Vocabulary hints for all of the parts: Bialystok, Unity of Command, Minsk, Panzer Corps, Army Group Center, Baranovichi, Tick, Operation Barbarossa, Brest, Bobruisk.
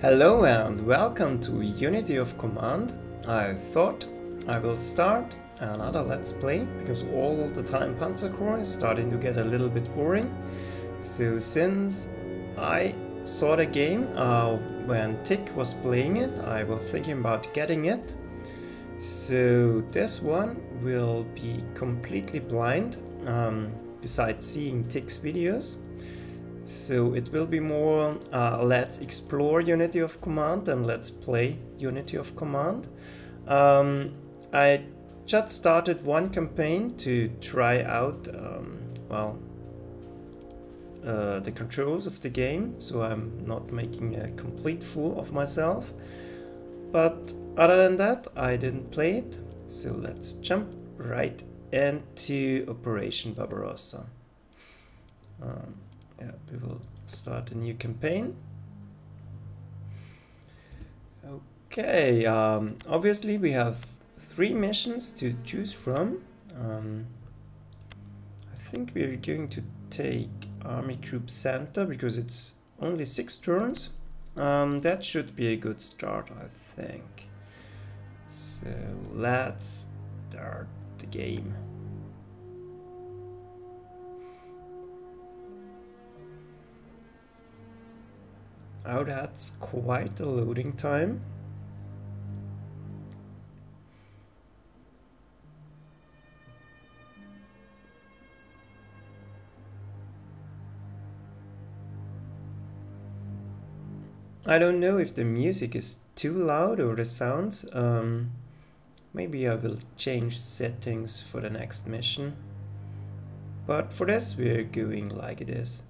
Hello and welcome to Unity of Command. I thought I will start another Let's Play, because all the time Panzer Corps is starting to get a little bit boring. So since I saw the game when Tick was playing it, I was thinking about getting it. So this one will be completely blind, besides seeing Tick's videos. So it will be more let's explore Unity of Command than let's play Unity of Command. I just started one campaign to try out the controls of the game, so I'm not making a complete fool of myself. But other than that, I didn't play it. So let's jump right into Operation Barbarossa. Yeah, we will start a new campaign. Okay, obviously we have three missions to choose from. I think we're going to take Army Group Center because it's only 6 turns. That should be a good start, I think. So let's start the game. Oh, that's quite a loading time. I don't know if the music is too loud or the sounds. Maybe I will change settings for the next mission. But for this, we're going like it is.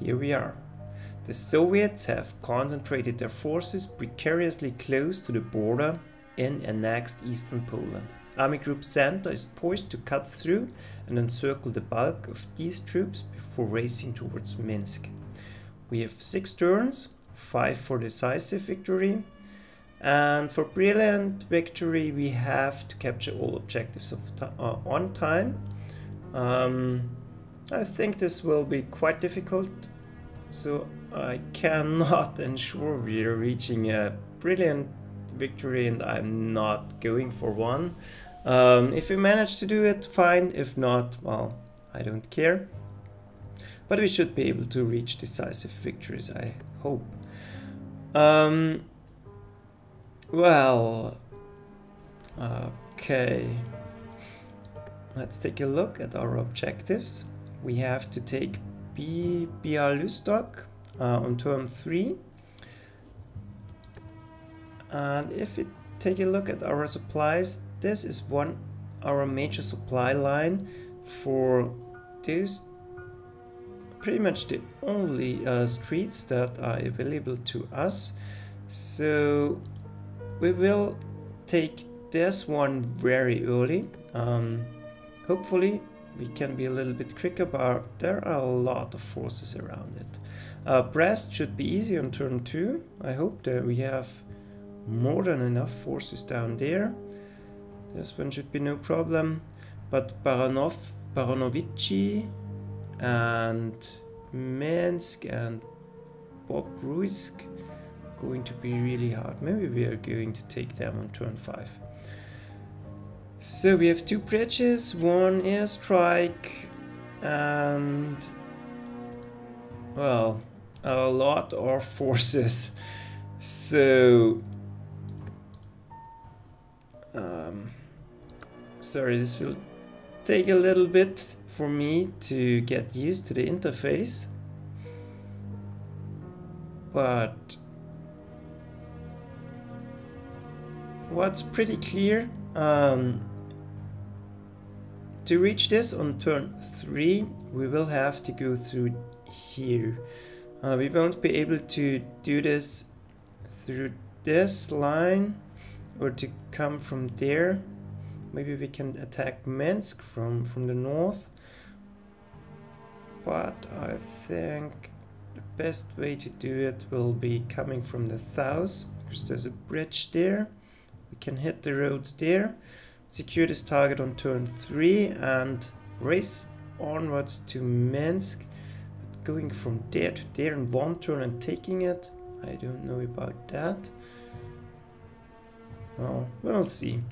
Here we are. The Soviets have concentrated their forces precariously close to the border in annexed eastern Poland. Army Group Center is poised to cut through and encircle the bulk of these troops before racing towards Minsk. We have 6 turns, 5 for decisive victory, and for brilliant victory we have to capture all objectives on time. I think this will be quite difficult, so I cannot ensure we are reaching a brilliant victory, and I'm not going for one. If we manage to do it, fine. If not, well, I don't care. But we should be able to reach decisive victories, I hope. Well, okay. Let's take a look at our objectives. We have to take Bialystok on turn 3. And if we take a look at our supplies, this is our major supply line for those, pretty much the only streets that are available to us. So we will take this one very early. Hopefully we can be a little bit quicker, but there are a lot of forces around it. Brest should be easy on turn 2. I hope that we have more than enough forces down there. This one should be no problem. But Baranovichi and Minsk and Bobruisk are going to be really hard. Maybe we are going to take them on turn 5. So we have 2 bridges, 1 airstrike, and well, a lot of forces. So sorry, this will take a little bit for me to get used to the interface, but what's pretty clear, to reach this on turn 3, we will have to go through here. We won't be able to do this through this line or to come from there. Maybe we can attack Minsk from the north. But I think the best way to do it will be coming from the south, because there's a bridge there. We can hit the road there, secure this target on turn 3 and race onwards to Minsk. But going from there to there in one turn and taking it, I don't know about that. Well, we'll see.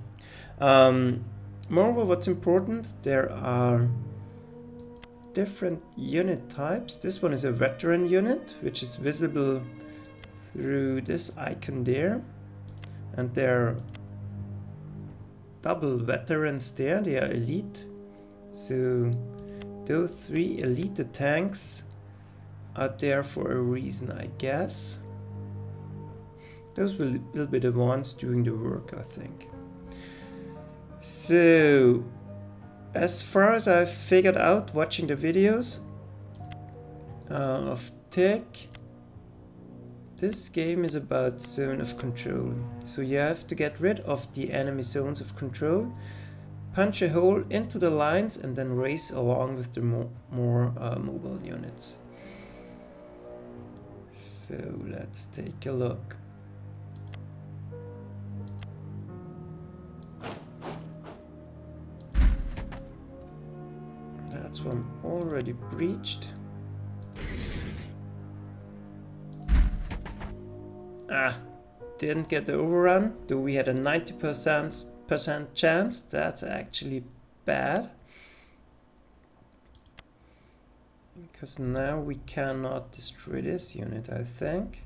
Moreover, what's important, there are different unit types. This one is a veteran unit, which is visible through this icon there, and they're double veterans there. They are elite, so those three elite tanks are there for a reason, I guess. Those will be the ones doing the work, I think. So, as far as I figured out watching the videos of Tick, this game is about zone of control. So you have to get rid of the enemy zones of control, punch a hole into the lines, and then race along with the more mobile units. So let's take a look. That's one already breached. Ah, didn't get the overrun, though we had a 90% chance. That's actually bad, because now we cannot destroy this unit, I think.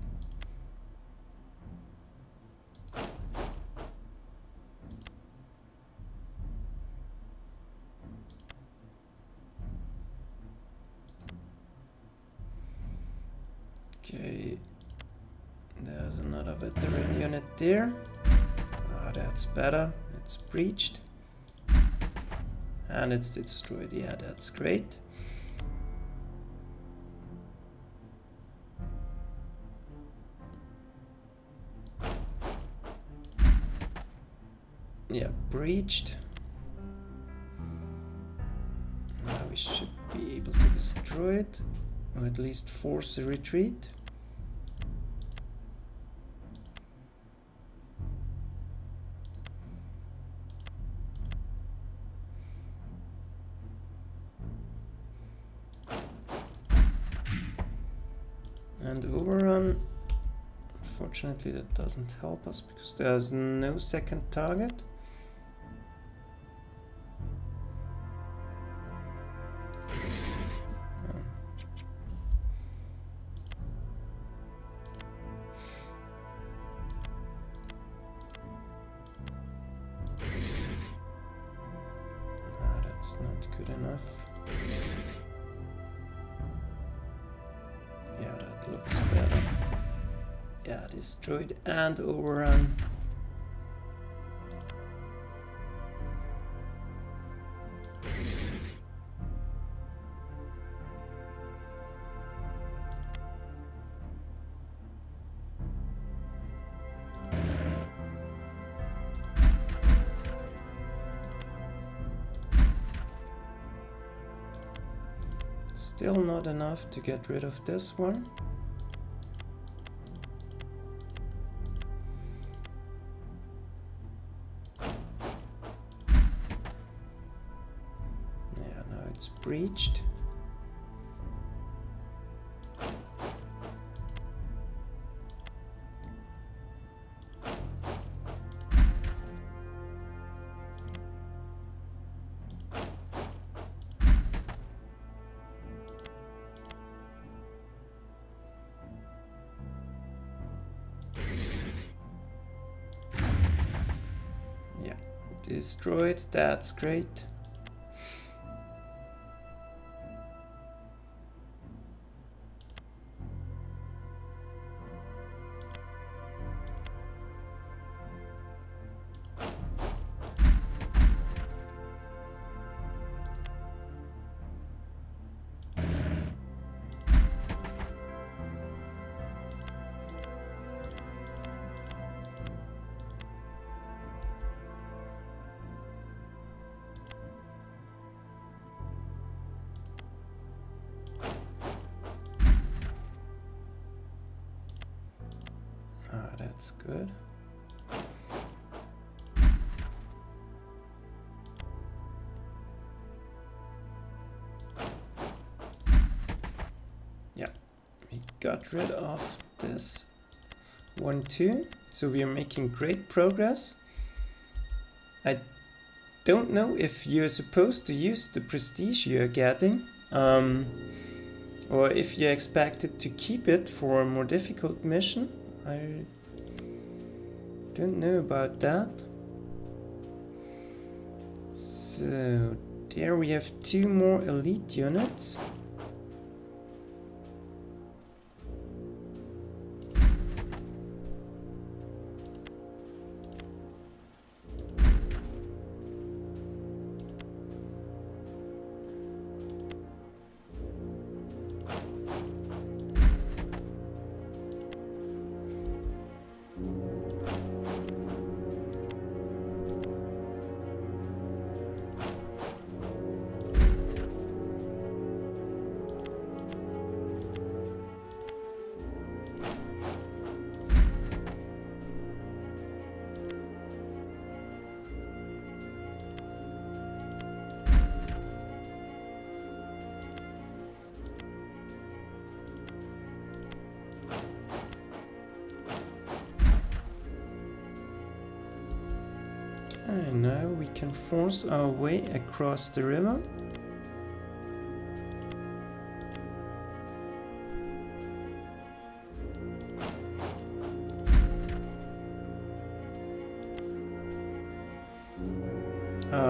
Okay, there's another veteran unit there. Ah, that's better. It's breached. And it's destroyed. Yeah, that's great. Yeah, breached. Now we should be able to destroy it, or at least force a retreat. And overrun, unfortunately that doesn't help us because there's no second target. Ah, that's not good enough. Yeah, that looks better. Yeah, destroyed and overrun. Still not enough to get rid of this one. Yeah, now it's breached. Destroyed, that's great. That's good. Yeah, we got rid of this 1, 2. So we are making great progress. I don't know if you're supposed to use the prestige you're getting, or if you're expected to keep it for a more difficult mission. I don't know about that. So there we have 2 more elite units. And now we can force our way across the river.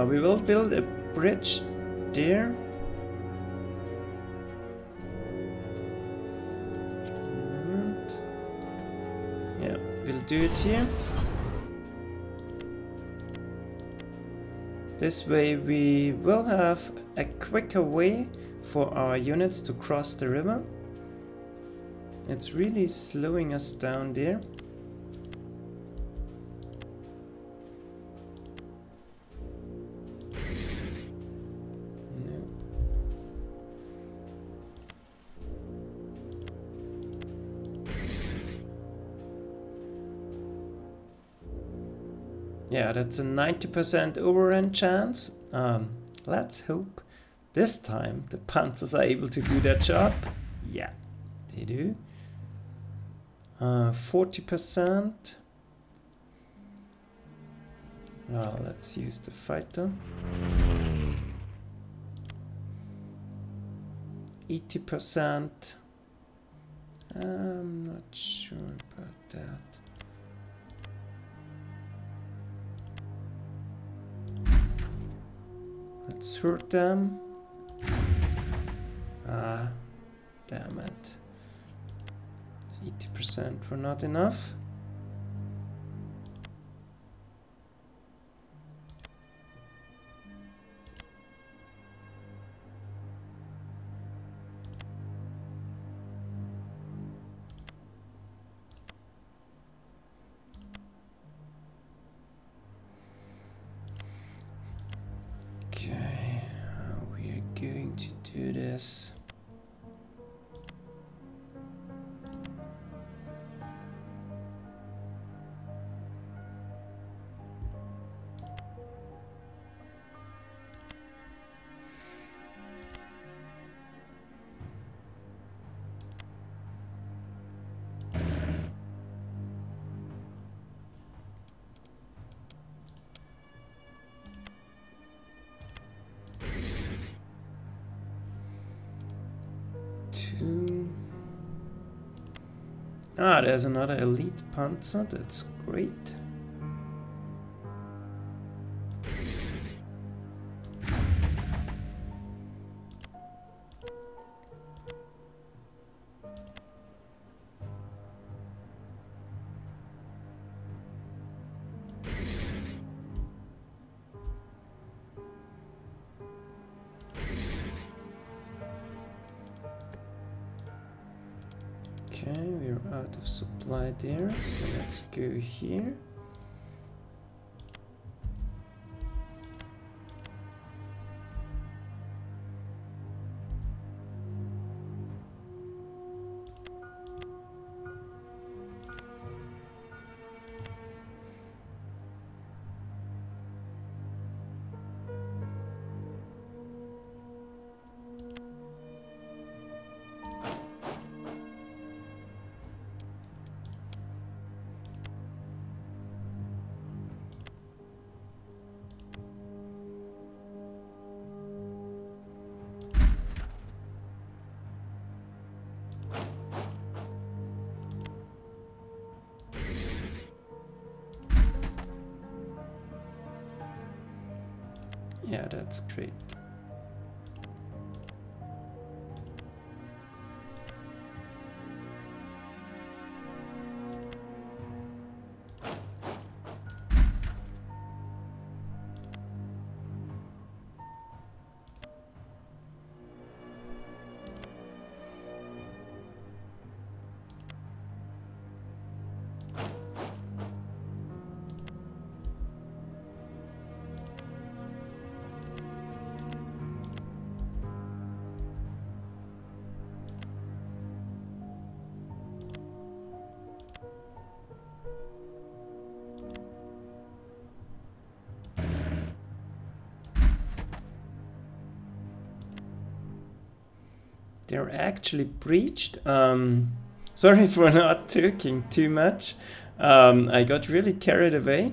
We will build a bridge there. Yeah, we'll do it here. This way we will have a quicker way for our units to cross the river. It's really slowing us down there. Yeah, that's a 90% overrun chance. Let's hope this time the panzers are able to do their job. Yeah, they do. 40%. Let's use the fighter. 80%. I'm not sure about that. Let's hurt them. Ah, damn it. 80% were not enough. Ah, there's another elite panzer, that's great. There, so let's go here. Yeah, that's great. They're actually breached. Sorry for not talking too much. I got really carried away.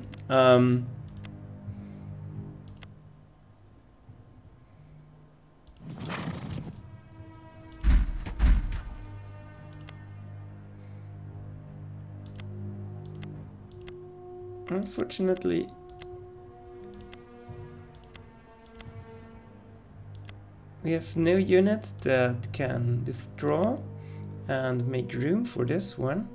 Unfortunately, we have no unit that can withdraw and make room for this one.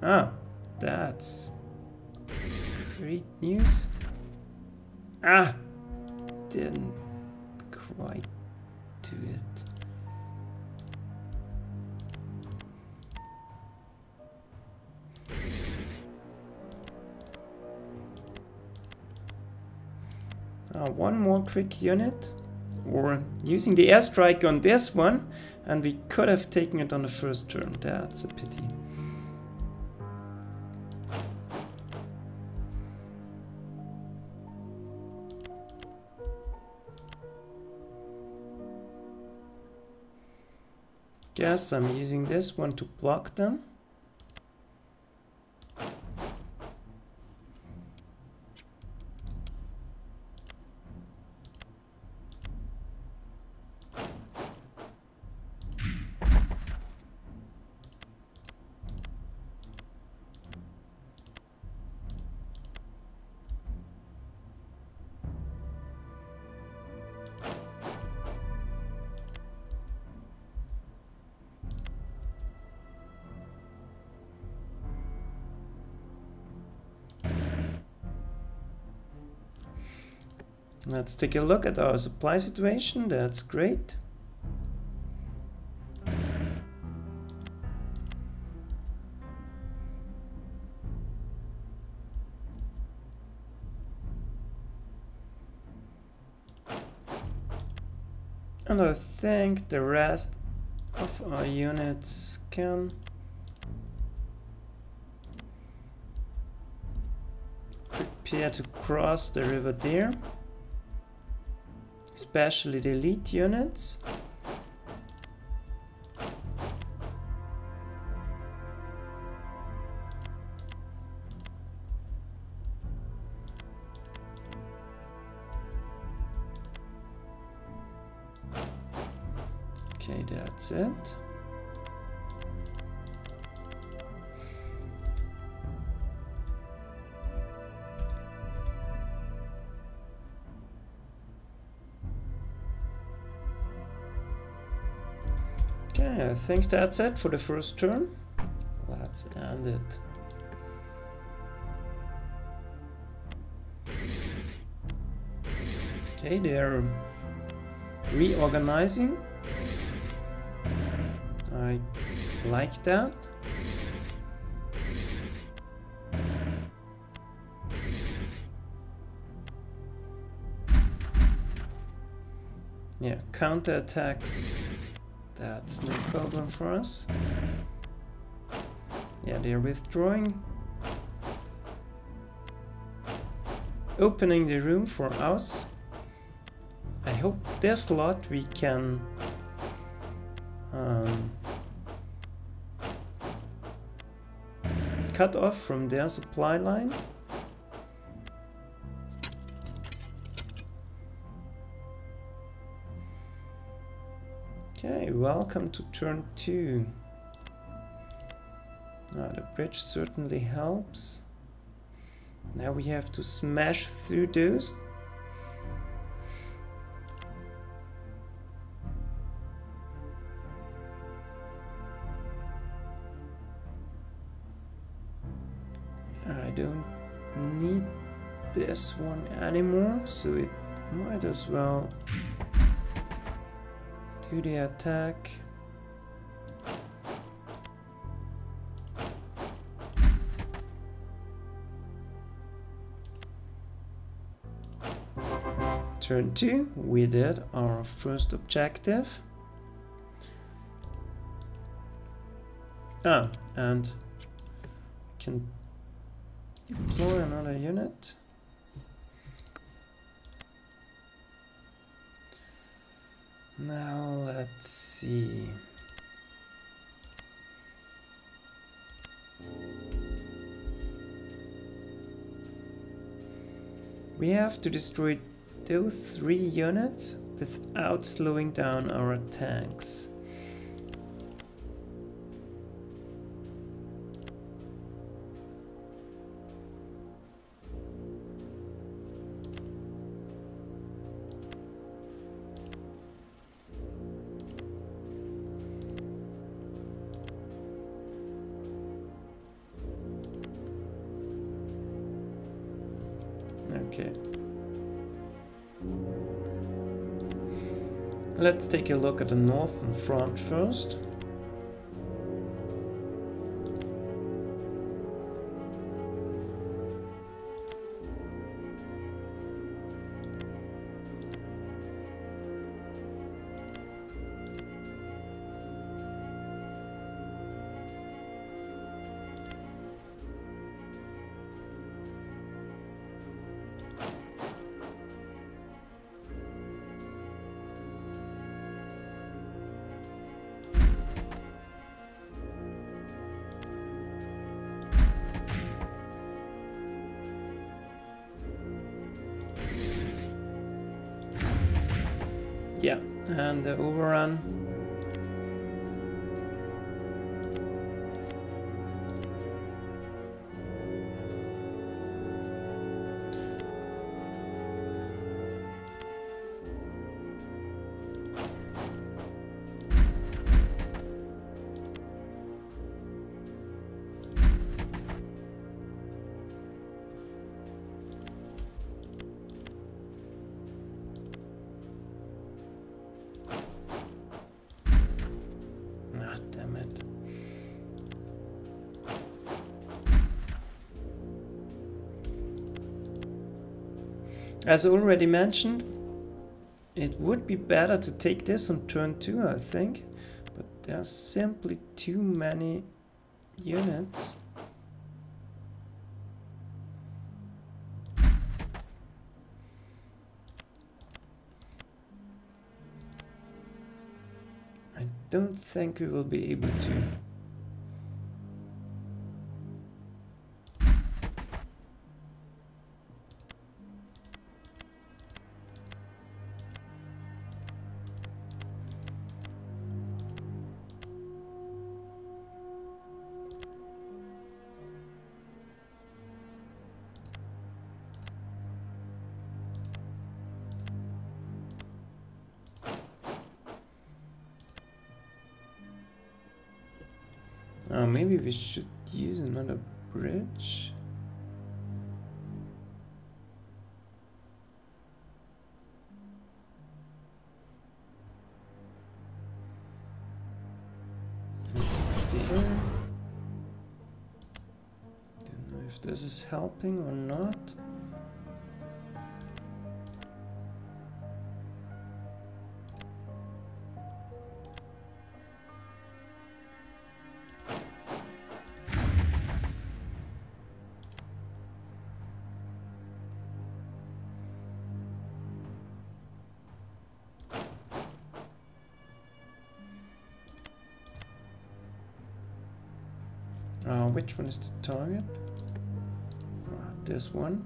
Ah, that's great news. Ah, didn't quite do it. One more quick unit. Or using the airstrike on this one, and we could have taken it on the first turn. That's a pity. Yes, I'm using this one to block them. Let's take a look at our supply situation. That's great. And I think the rest of our units can prepare to cross the river there. Especially the elite units. Okay, that's it. I think that's it for the first turn. Let's end it. Okay, they're reorganizing. I like that. Yeah, counterattacks. That's no problem for us. Yeah, they're withdrawing. Opening the room for us. I hope this lot we can cut off from their supply line. Okay, welcome to turn 2. The bridge certainly helps. Now we have to smash through those. I don't need this one anymore, so it might as well do the attack. Turn 2, we did our first objective. And we can deploy another unit. Now let's see. We have to destroy those 3 units without slowing down our tanks. Okay. Let's take a look at the northern front first. Yeah, and the overrun. As already mentioned, it would be better to take this on turn 2, I think, but there's simply too many units. I don't think we will be able to. Maybe we should use another bridge. There. Don't know if this is helping or not. Which one is the target? This one.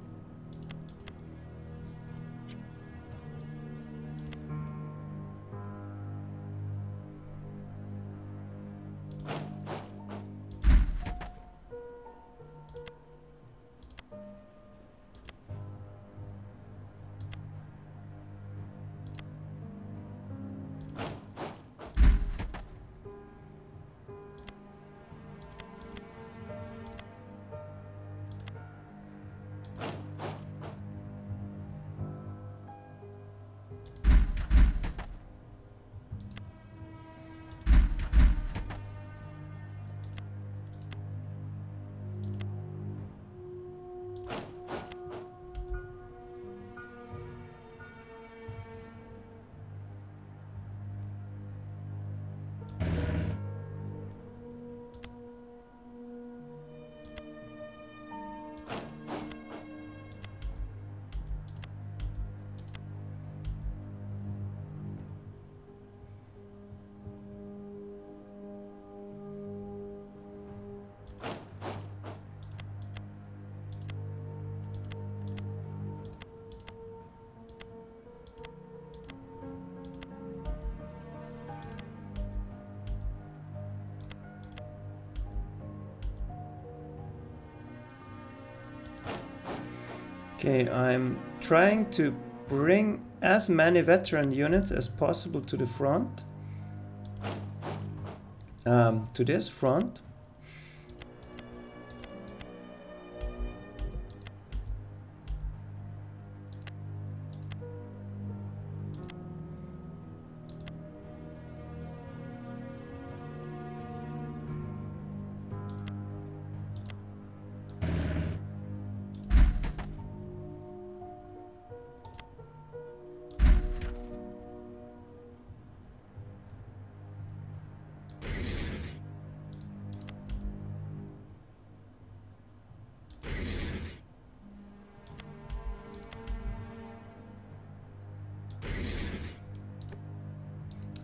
Okay, I'm trying to bring as many veteran units as possible to the front, to this front.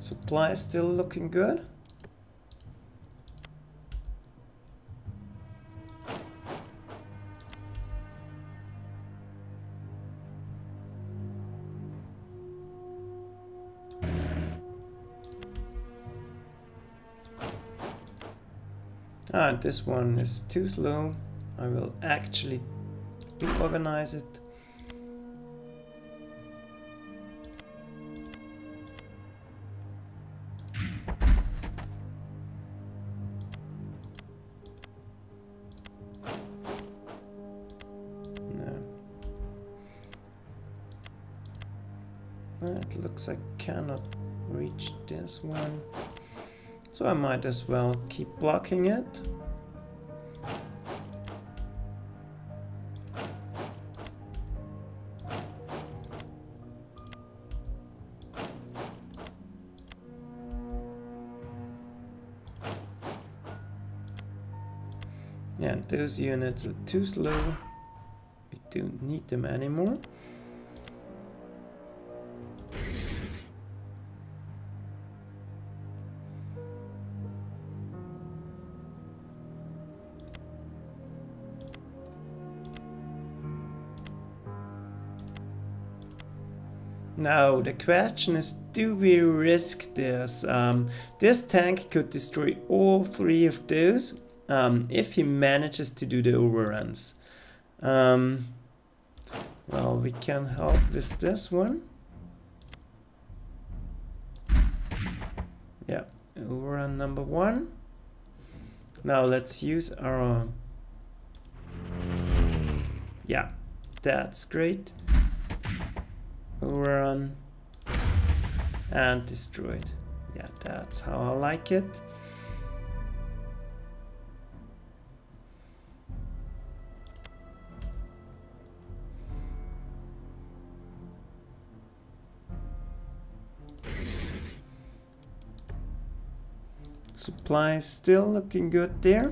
Supply is still looking good. This one is too slow. I will actually reorganize it. I cannot reach this one, so I might as well keep blocking it. Yeah, those units are too slow. We don't need them anymore. Now, the question is, do we risk this? This tank could destroy all three of those if he manages to do the overruns. Well, we can help with this one. Yeah, overrun number one. Now let's use our... Yeah, that's great. Overrun and destroyed. Yeah, that's how I like it. Supply is still looking good there.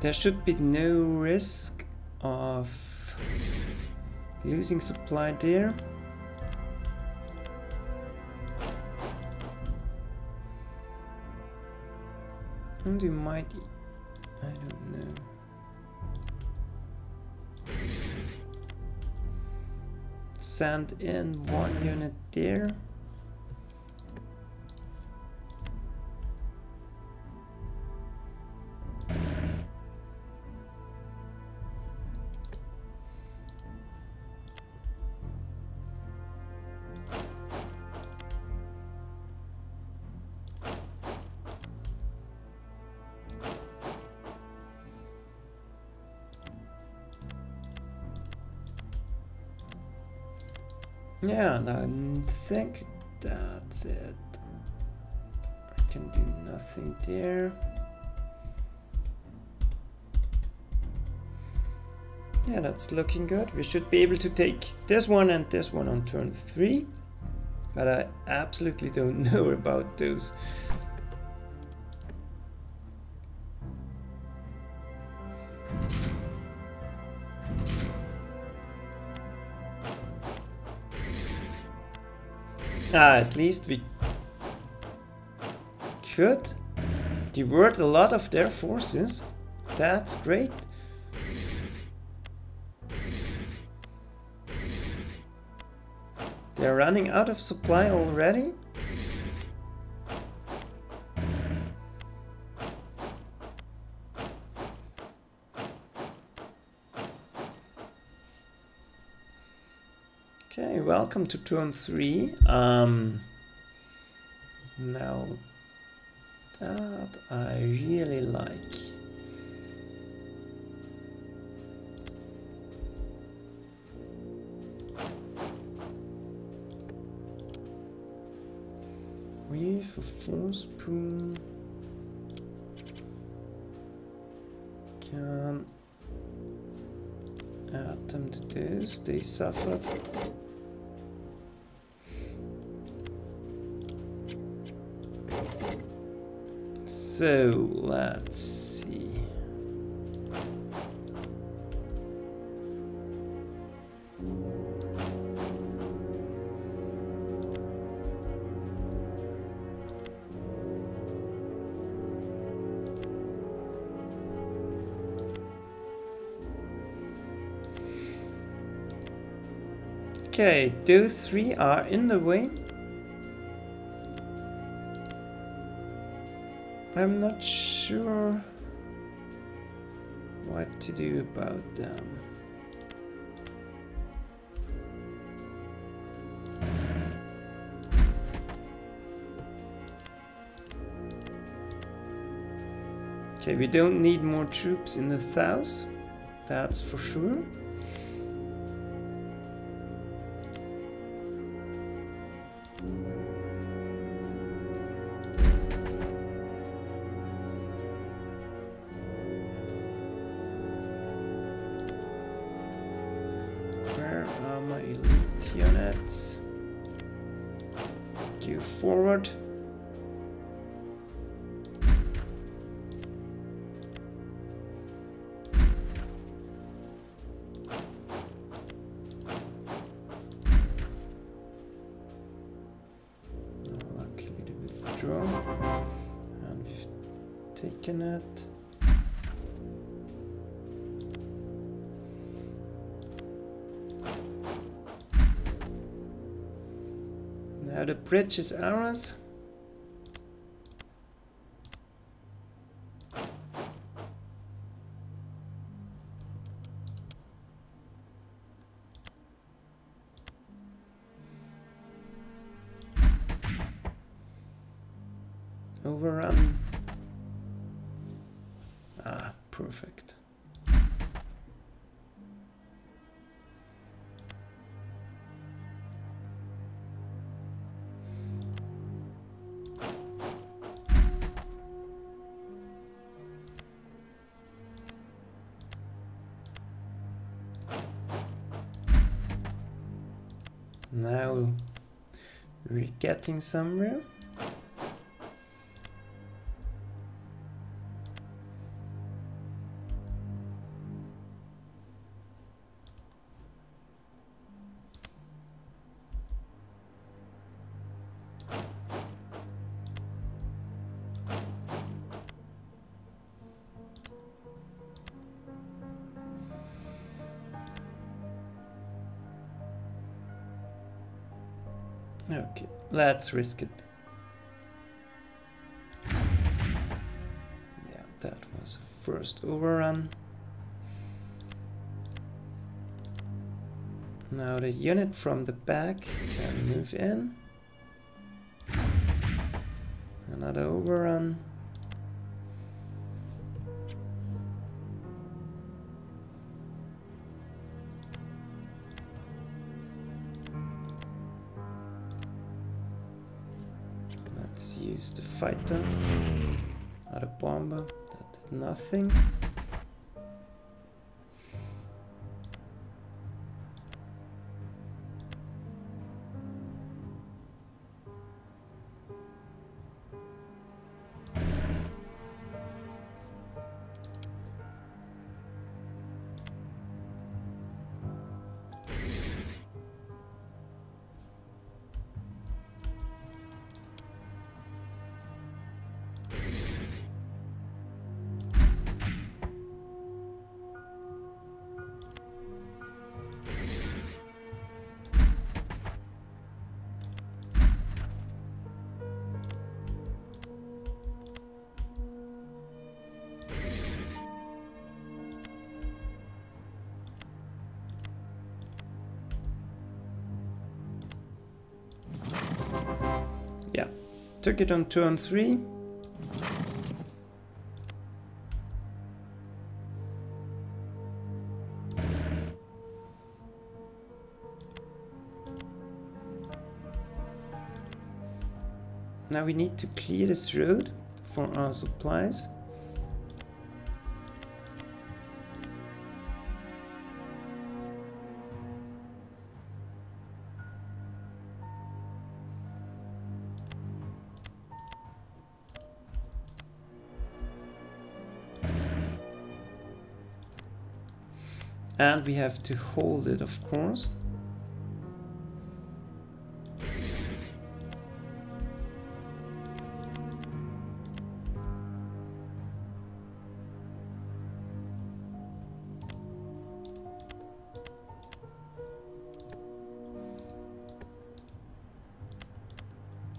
There should be no risk of losing supply there. And we might... I don't know. Send in one unit there. Yeah, and I think that's it. I can do nothing there. Yeah, that's looking good. We should be able to take this one and this one on turn 3. But I absolutely don't know about those. At least we could divert a lot of their forces. That's great. They're running out of supply already. Welcome to turn 3. Now that I really like. With a 4-spoon can add them to those. They suffered. So let's see. Okay, those 3 are in the way. I'm not sure what to do about them. Okay, we don't need more troops in the south, that's for sure. Now the bridge is ours. Overrun. Ah, perfect. Now we're getting somewhere. Okay, let's risk it. Yeah, that was the first overrun. Now the unit from the back can move in. Another overrun. Let's use the fighter. Another bomber. That did nothing. Took it on turn 3. Now we need to clear this road for our supplies. And we have to hold it, of course.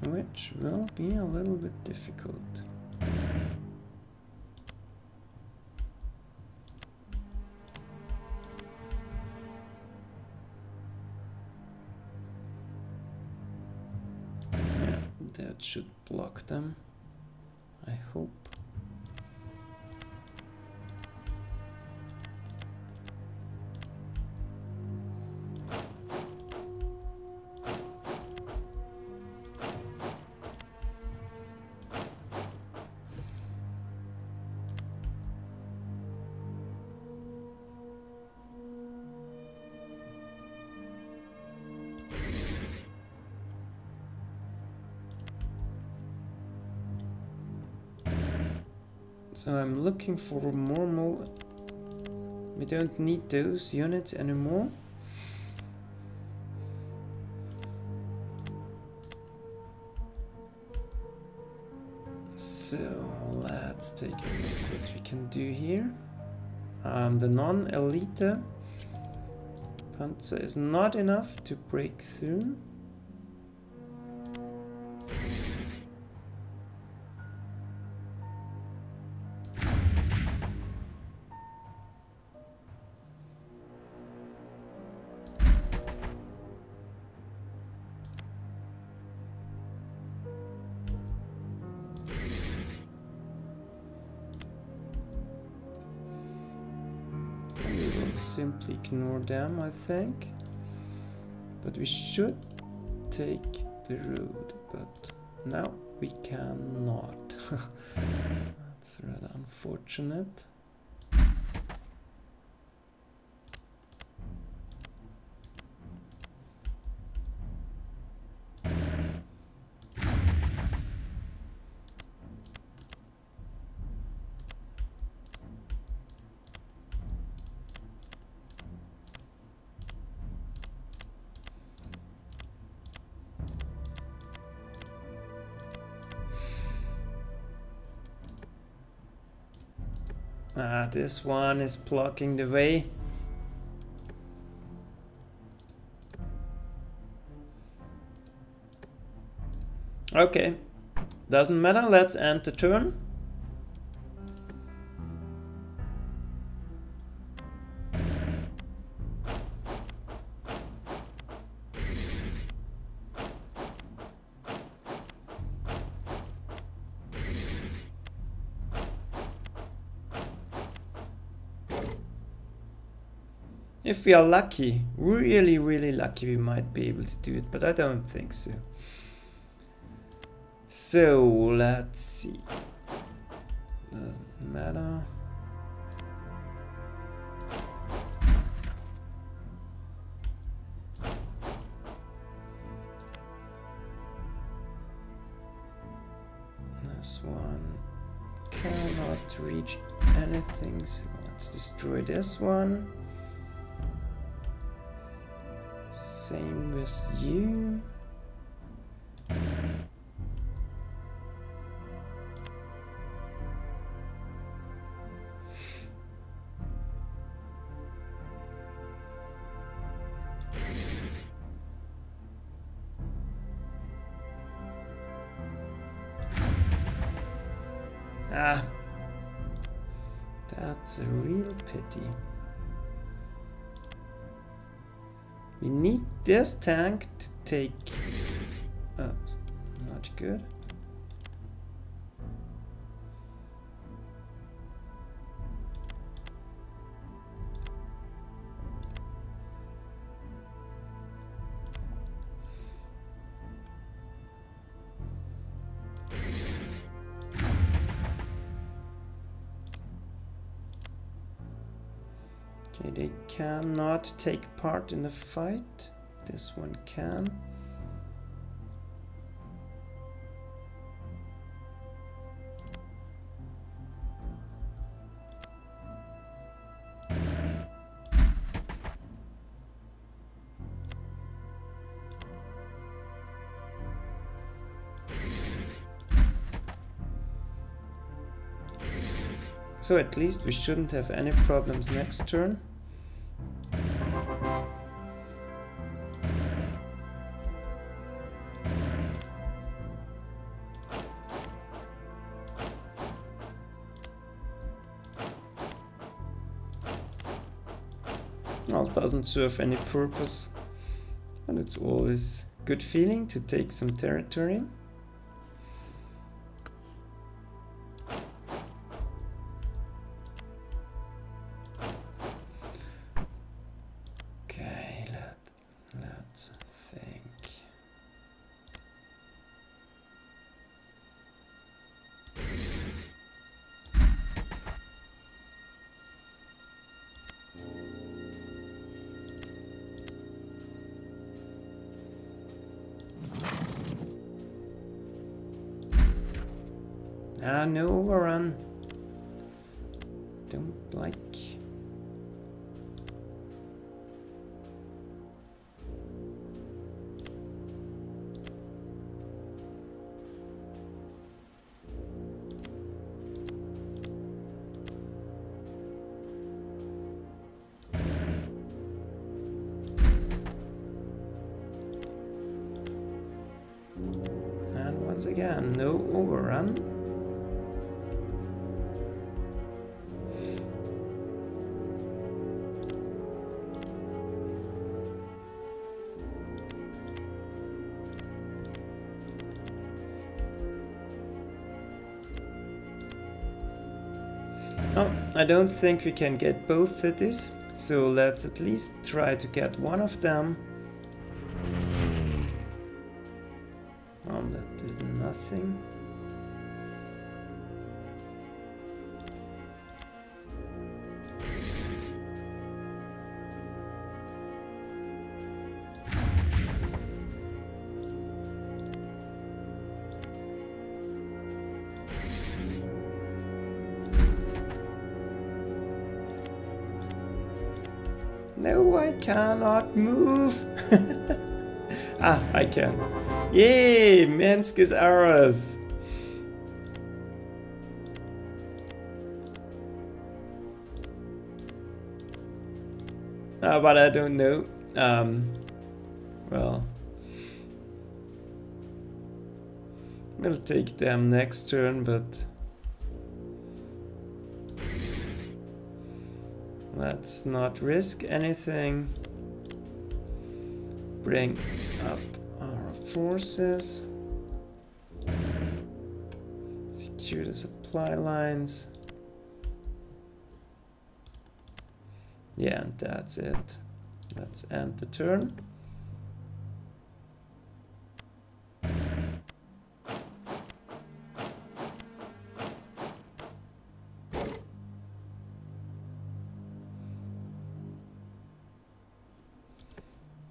Which will be a little bit difficult. That should block them, I hope. So I'm looking for more we don't need those units anymore. So let's take a look what we can do here. The non-elite Panzer is not enough to break through. Simply ignore them, I think, but we should take the road, but now we cannot. That's rather unfortunate. This one is blocking the way. Okay, doesn't matter, let's end the turn. If we are lucky, really, really lucky, we might be able to do it, but I don't think so. So, let's see. Doesn't matter. This one cannot reach anything, so let's destroy this one. Same with you. Ah, that's a real pity. We need this tank to take... Oh, not good. They cannot take part in the fight. This one can. So at least we shouldn't have any problems next turn. Doesn't serve any purpose, but it's always good feeling to take some territory. Okay, let's think. Ah, no overrun. Don't like. And once again, no overrun. I don't think we can get both cities, so let's at least try to get one of them. Oh, that did nothing. No, I cannot move. Ah, I can. Yay, Minsk is ours. But I don't know. Well. We'll take them next turn, but let's not risk anything. Bring up our forces. Secure the supply lines. Yeah, and that's it. Let's end the turn.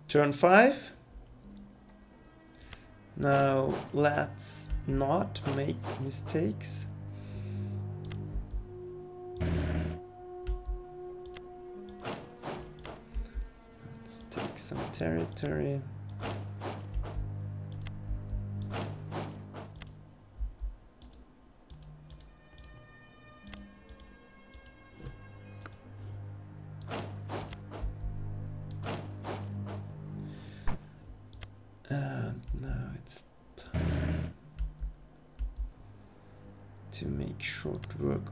Turn 5. Now let's not make mistakes. Let's take some territory.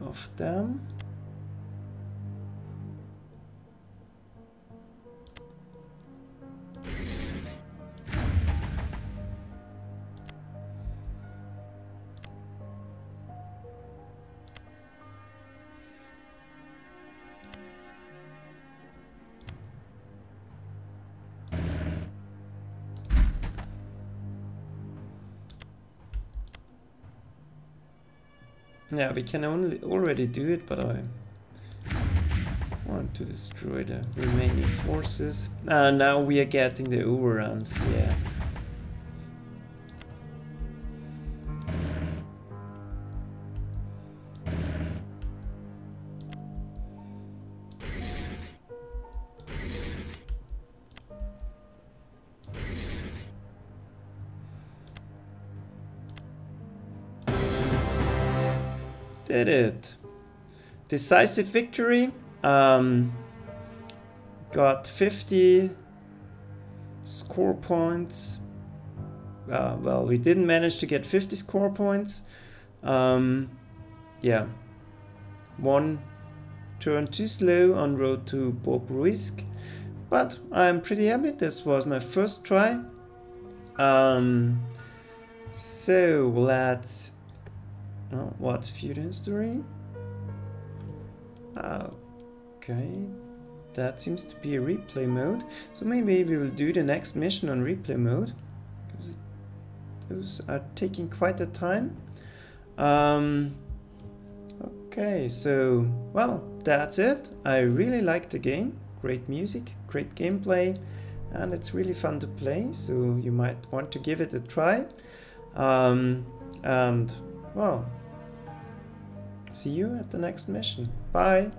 Of them. Yeah, we can only already do it, but I want to destroy the remaining forces. Now we are getting the overruns, yeah. Did it. Decisive victory. Got 50 score points. Well, we didn't manage to get 50 score points. Yeah. One turn too slow on road to Bobruisk. But I'm pretty happy. This was my first try. So let's... Oh, what's feud history? Okay, that seems to be a replay mode. So maybe we will do the next mission on replay mode, because those are taking quite a time. Okay, so well, that's it. I really like the game. Great music, great gameplay, and it's really fun to play. So you might want to give it a try. And well. See you at the next mission. Bye!